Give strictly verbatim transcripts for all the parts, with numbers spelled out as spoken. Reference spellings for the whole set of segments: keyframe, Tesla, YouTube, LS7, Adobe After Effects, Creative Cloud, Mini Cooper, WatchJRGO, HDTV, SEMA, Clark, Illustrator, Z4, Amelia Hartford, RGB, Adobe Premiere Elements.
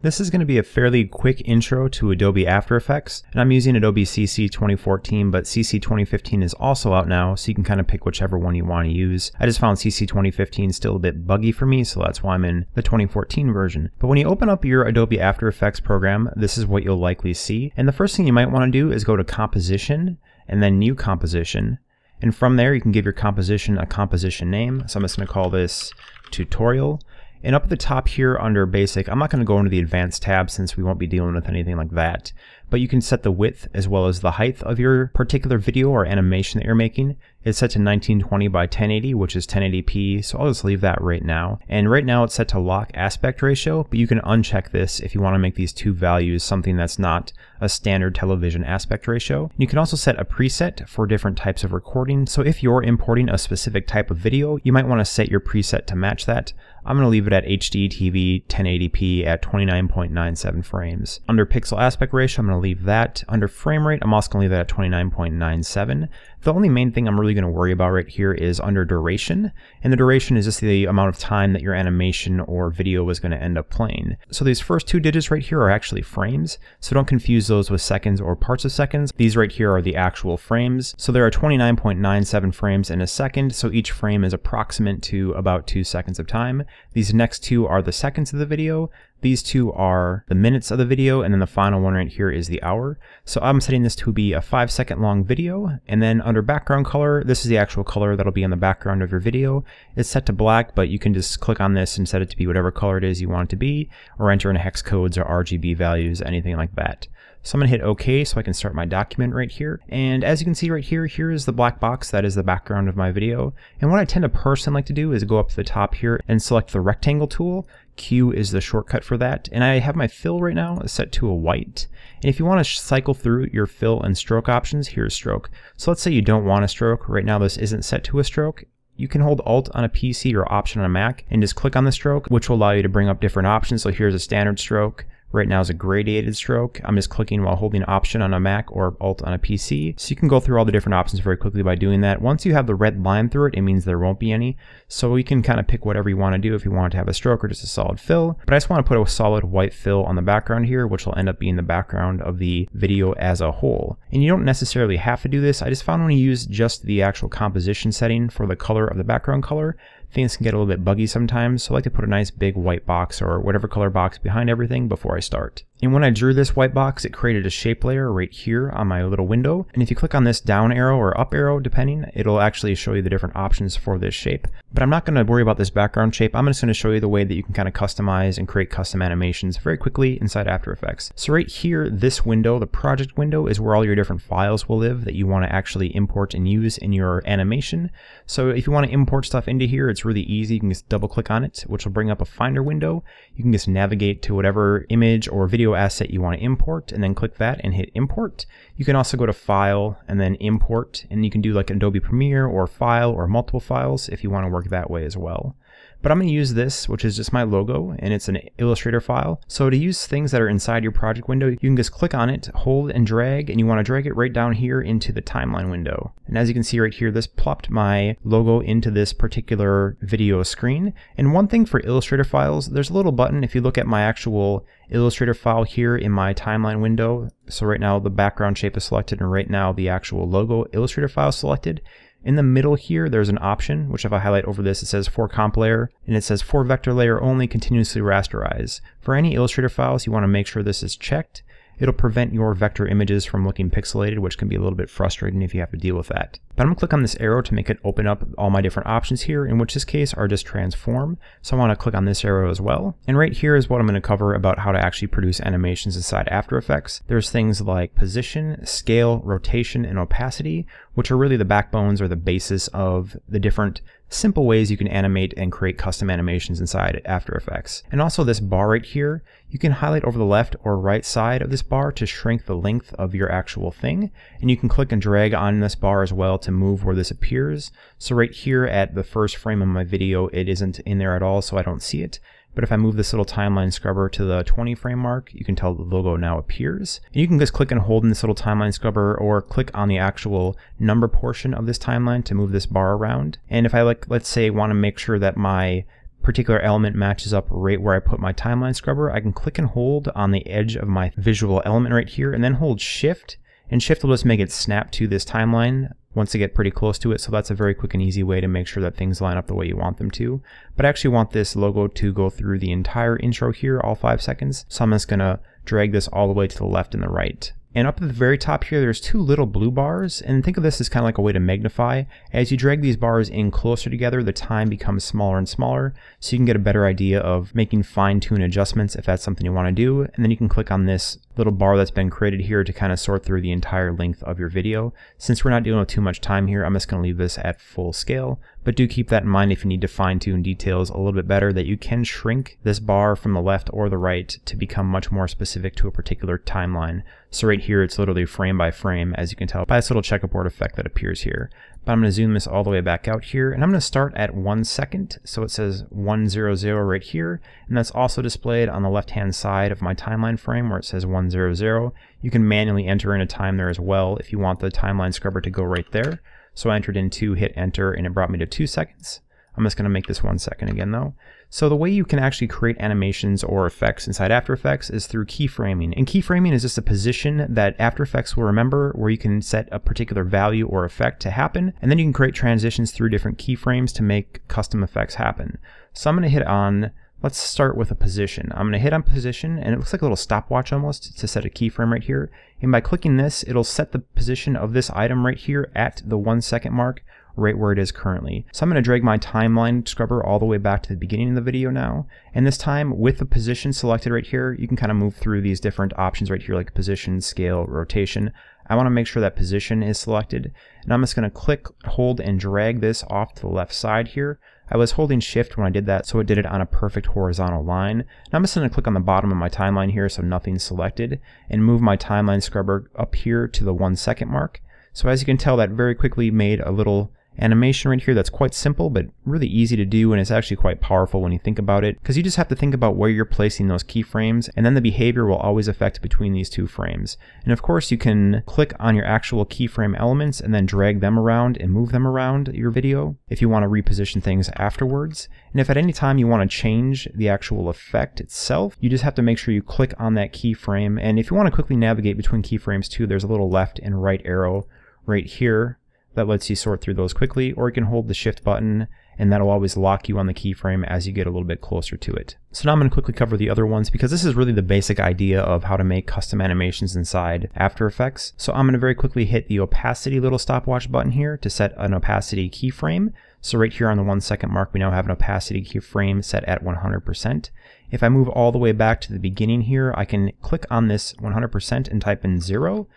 This is going to be a fairly quick intro to Adobe After Effects, and I'm using Adobe C C twenty fourteen, but C C twenty fifteen is also out now, so you can kind of pick whichever one you want to use. I just found C C twenty fifteen still a bit buggy for me, so that's why I'm in the twenty fourteen version. But when you open up your Adobe After Effects program, this is what you'll likely see. And the first thing you might want to do is go to Composition, and then New Composition. And from there, you can give your composition a composition name. So I'm just going to call this Tutorial. And up at the top here under Basic, I'm not going to go into the Advanced tab since we won't be dealing with anything like that. But you can set the width as well as the height of your particular video or animation that you're making. It's set to nineteen twenty by ten eighty, which is ten eighty p, so I'll just leave that right now. And right now it's set to lock aspect ratio, but you can uncheck this if you want to make these two values something that's not a standard television aspect ratio. You can also set a preset for different types of recording, so if you're importing a specific type of video, you might want to set your preset to match that. I'm going to leave it at H D T V ten eighty p at twenty-nine point nine seven frames. Under pixel aspect ratio, I'm going to leave that. Under frame rate, I'm also going to leave that at twenty-nine point nine seven. The only main thing I'm really going to worry about right here is under duration, and the duration is just the amount of time that your animation or video is going to end up playing. So these first two digits right here are actually frames, so don't confuse those with seconds or parts of seconds. These right here are the actual frames, so there are twenty-nine point nine seven frames in a second, so each frame is approximate to about two seconds of time. These next two are the seconds of the video. These two are the minutes of the video, and then the final one right here is the hour. So I'm setting this to be a five second long video, and then under background color, this is the actual color that'll be on the background of your video. It's set to black, but you can just click on this and set it to be whatever color it is you want it to be, or enter in hex codes or R G B values, anything like that. So I'm going to hit OK so I can start my document right here. And as you can see right here, here is the black box that is the background of my video. And what I tend to personally like to do is go up to the top here and select the rectangle tool. Q is the shortcut for that. And I have my fill right now set to a white. And if you want to cycle through your fill and stroke options, here's stroke. So let's say you don't want a stroke. Right now this isn't set to a stroke. You can hold Alt on a P C or Option on a Mac and just click on the stroke, which will allow you to bring up different options. So here's a standard stroke. Right now is a gradated stroke. I'm just clicking while holding Option on a Mac or Alt on a P C. So you can go through all the different options very quickly by doing that. Once you have the red line through it, it means there won't be any. So you can kind of pick whatever you want to do if you want to have a stroke or just a solid fill. But I just want to put a solid white fill on the background here, which will end up being the background of the video as a whole. And you don't necessarily have to do this. I just found when you use just the actual composition setting for the color of the background color, things can get a little bit buggy sometimes, so I like to put a nice big white box or whatever color box behind everything before I start. And when I drew this white box, it created a shape layer right here on my little window. And if you click on this down arrow or up arrow, depending, it'll actually show you the different options for this shape. But I'm not going to worry about this background shape. I'm just going to show you the way that you can kind of customize and create custom animations very quickly inside After Effects. So right here, this window, the project window, is where all your different files will live that you want to actually import and use in your animation. So if you want to import stuff into here, it's really easy. You can just double click on it, which will bring up a Finder window. You can just navigate to whatever image or video asset you want to import and then click that and hit import. You can also go to file and then import, and you can do like Adobe Premiere or file or multiple files if you want to work that way as well. But I'm going to use this, which is just my logo, and it's an Illustrator file. So to use things that are inside your project window, you can just click on it, hold and drag, and you want to drag it right down here into the timeline window. And as you can see right here, this plopped my logo into this particular video screen. And one thing for Illustrator files, there's a little button. If you look at my actual Illustrator file here in my timeline window, so right now the background shape is selected, and right now the actual logo Illustrator file is selected. In the middle here, there's an option, which if I highlight over this, it says for comp layer, and it says for vector layer only, continuously rasterize. For any Illustrator files, you want to make sure this is checked. It'll prevent your vector images from looking pixelated, which can be a little bit frustrating if you have to deal with that. But I'm going to click on this arrow to make it open up all my different options here, in which this case are just transform. So I want to click on this arrow as well. And right here is what I'm going to cover about how to actually produce animations inside After Effects. There's things like position, scale, rotation, and opacity, which are really the backbones or the basis of the different simple ways you can animate and create custom animations inside After Effects. And also this bar right here, you can highlight over the left or right side of this bar to shrink the length of your actual thing. And you can click and drag on this bar as well to move where this appears. So right here at the first frame of my video, it isn't in there at all, so I don't see it. But if I move this little timeline scrubber to the twenty frame mark, you can tell the logo now appears. And you can just click and hold in this little timeline scrubber or click on the actual number portion of this timeline to move this bar around. And if I like, let's say, want to make sure that my particular element matches up right where I put my timeline scrubber, I can click and hold on the edge of my visual element right here and then hold shift, and shift will just make it snap to this timeline once I get pretty close to it. So that's a very quick and easy way to make sure that things line up the way you want them to. But I actually want this logo to go through the entire intro here, all five seconds. So I'm just gonna drag this all the way to the left and the right. And up at the very top here, there's two little blue bars, and think of this as kind of like a way to magnify. As you drag these bars in closer together, the time becomes smaller and smaller, so you can get a better idea of making fine-tune adjustments if that's something you want to do. And then you can click on this little bar that's been created here to kind of sort through the entire length of your video. Since we're not dealing with too much time here, I'm just going to leave this at full scale, but do keep that in mind if you need to fine-tune details a little bit better, that you can shrink this bar from the left or the right to become much more specific to a particular timeline. So right here, it's literally frame by frame, as you can tell by this little checkerboard effect that appears here. But I'm going to zoom this all the way back out here, and I'm going to start at one second. So it says one zero zero right here, and that's also displayed on the left-hand side of my timeline frame where it says one zero zero. You can manually enter in a time there as well if you want the timeline scrubber to go right there. So I entered in two, hit enter, and it brought me to two seconds. I'm just going to make this one second again though. So the way you can actually create animations or effects inside After Effects is through keyframing. And keyframing is just a position that After Effects will remember where you can set a particular value or effect to happen. And then you can create transitions through different keyframes to make custom effects happen. So I'm going to hit on, let's start with a position. I'm going to hit on position, and it looks like a little stopwatch almost to set a keyframe right here. And by clicking this, it'll set the position of this item right here at the one second mark, right where it is currently. So I'm going to drag my timeline scrubber all the way back to the beginning of the video now, and this time with the position selected right here, you can kind of move through these different options right here like position, scale, rotation. I want to make sure that position is selected, and I'm just going to click, hold, and drag this off to the left side here. I was holding shift when I did that, so it did it on a perfect horizontal line. Now I'm just going to click on the bottom of my timeline here so nothing's selected, and move my timeline scrubber up here to the one second mark. So as you can tell, that very quickly made a little animation right here that's quite simple but really easy to do, and it's actually quite powerful when you think about it, because you just have to think about where you're placing those keyframes, and then the behavior will always affect between these two frames. And of course you can click on your actual keyframe elements and then drag them around and move them around your video if you want to reposition things afterwards. And if at any time you want to change the actual effect itself, you just have to make sure you click on that keyframe. And if you want to quickly navigate between keyframes too, there's a little left and right arrow right here that lets you sort through those quickly, or you can hold the shift button and that'll always lock you on the keyframe as you get a little bit closer to it. So now I'm going to quickly cover the other ones, because this is really the basic idea of how to make custom animations inside After Effects. So I'm going to very quickly hit the opacity little stopwatch button here to set an opacity keyframe. So right here on the one second mark, we now have an opacity keyframe set at one hundred percent. If I move all the way back to the beginning here, I can click on this one hundred percent and type in zero.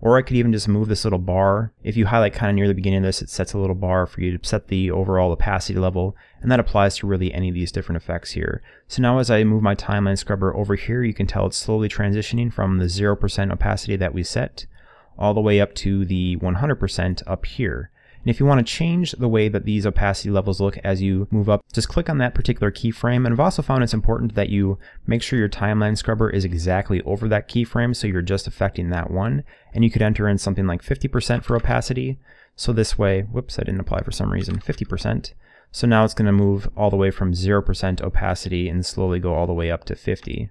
Or I could even just move this little bar. If you highlight kind of near the beginning of this, it sets a little bar for you to set the overall opacity level, and that applies to really any of these different effects here. So now as I move my timeline scrubber over here, you can tell it's slowly transitioning from the zero percent opacity that we set all the way up to the one hundred percent up here. And if you want to change the way that these opacity levels look as you move up, just click on that particular keyframe. And I've also found it's important that you make sure your timeline scrubber is exactly over that keyframe, so you're just affecting that one. And you could enter in something like fifty percent for opacity. So this way, whoops, I didn't apply for some reason, fifty percent. So now it's going to move all the way from zero percent opacity and slowly go all the way up to fifty.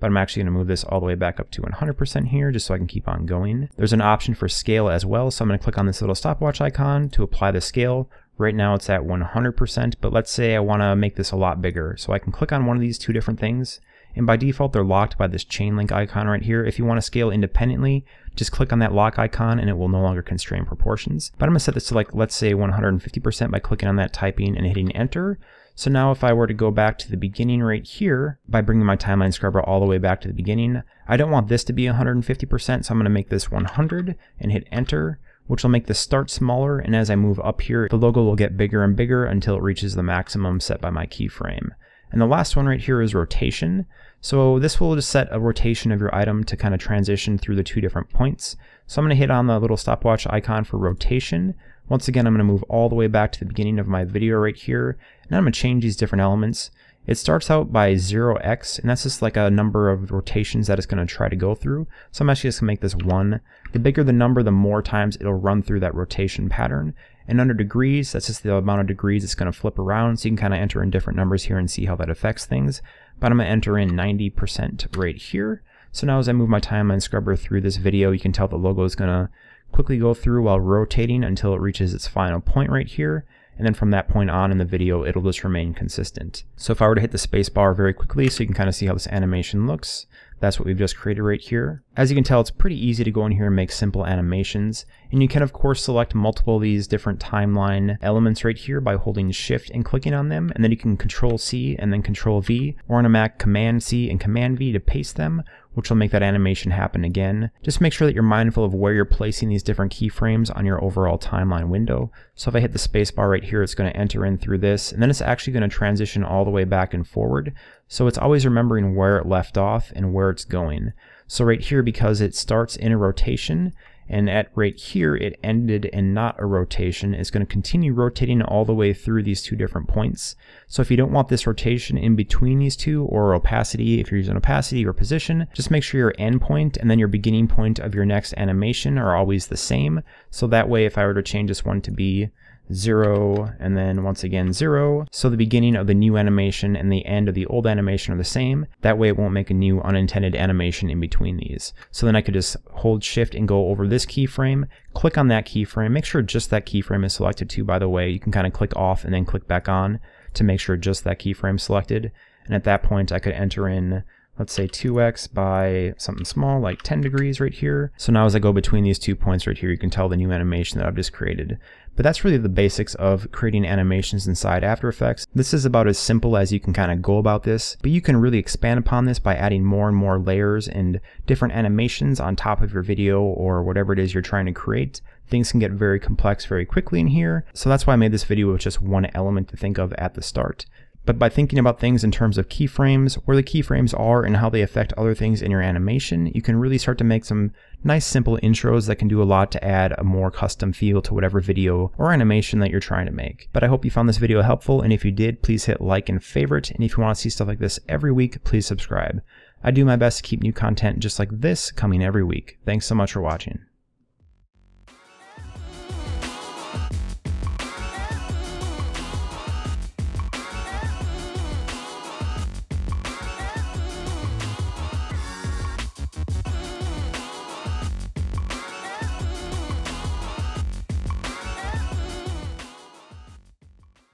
But I'm actually going to move this all the way back up to one hundred percent here just so I can keep on going. There's an option for scale as well, so I'm going to click on this little stopwatch icon to apply the scale. Right now it's at one hundred percent, but let's say I want to make this a lot bigger. So I can click on one of these two different things, and by default they're locked by this chain link icon right here. If you want to scale independently, just click on that lock icon and it will no longer constrain proportions. But I'm going to set this to, like, let's say one hundred fifty percent by clicking on that, typing and hitting enter. So now if I were to go back to the beginning right here, by bringing my timeline scrubber all the way back to the beginning, I don't want this to be one hundred fifty percent, so I'm going to make this one hundred and hit enter, which will make the start smaller, and as I move up here, the logo will get bigger and bigger until it reaches the maximum set by my keyframe. And the last one right here is rotation. So this will just set a rotation of your item to kind of transition through the two different points. So I'm going to hit on the little stopwatch icon for rotation. Once again, I'm going to move all the way back to the beginning of my video right here, and I'm going to change these different elements. It starts out by zero x, and that's just like a number of rotations that it's going to try to go through. So I'm actually just going to make this one. The bigger the number, the more times it'll run through that rotation pattern. And under degrees, that's just the amount of degrees it's going to flip around, so you can kind of enter in different numbers here and see how that affects things. But I'm going to enter in ninety percent right here. So now as I move my timeline scrubber through this video, you can tell the logo is going to quickly go through while rotating until it reaches its final point right here. And then from that point on in the video, it'll just remain consistent. So if I were to hit the space bar very quickly, so you can kind of see how this animation looks, that's what we've just created right here. As you can tell, it's pretty easy to go in here and make simple animations. And you can of course select multiple of these different timeline elements right here by holding Shift and clicking on them. And then you can Control C and then Control V, or on a Mac, Command C and Command V to paste them, which will make that animation happen again. Just make sure that you're mindful of where you're placing these different keyframes on your overall timeline window. So if I hit the space bar right here, it's going to enter in through this, and then it's actually going to transition all the way back and forward. So it's always remembering where it left off and where it's going. So right here, because it starts in a rotation, and at right here it ended in not a rotation, it's going to continue rotating all the way through these two different points. So if you don't want this rotation in between these two, or opacity if you're using opacity or position, just make sure your end point and then your beginning point of your next animation are always the same. So that way, if I were to change this one to be zero and then once again zero, so the beginning of the new animation and the end of the old animation are the same. That way it won't make a new unintended animation in between these. So then I could just hold Shift and go over this keyframe, click on that keyframe, make sure just that keyframe is selected too, by the way. You can kind of click off and then click back on to make sure just that keyframe selected. And at that point I could enter in, let's say two x by something small, like ten degrees right here. So now as I go between these two points right here, you can tell the new animation that I've just created. But that's really the basics of creating animations inside After Effects. This is about as simple as you can kind of go about this, but you can really expand upon this by adding more and more layers and different animations on top of your video or whatever it is you're trying to create. Things can get very complex very quickly in here. So that's why I made this video with just one element to think of at the start. But by thinking about things in terms of keyframes, where the keyframes are and how they affect other things in your animation, you can really start to make some nice simple intros that can do a lot to add a more custom feel to whatever video or animation that you're trying to make. But I hope you found this video helpful, and if you did, please hit like and favorite, and if you want to see stuff like this every week, please subscribe. I do my best to keep new content just like this coming every week. Thanks so much for watching.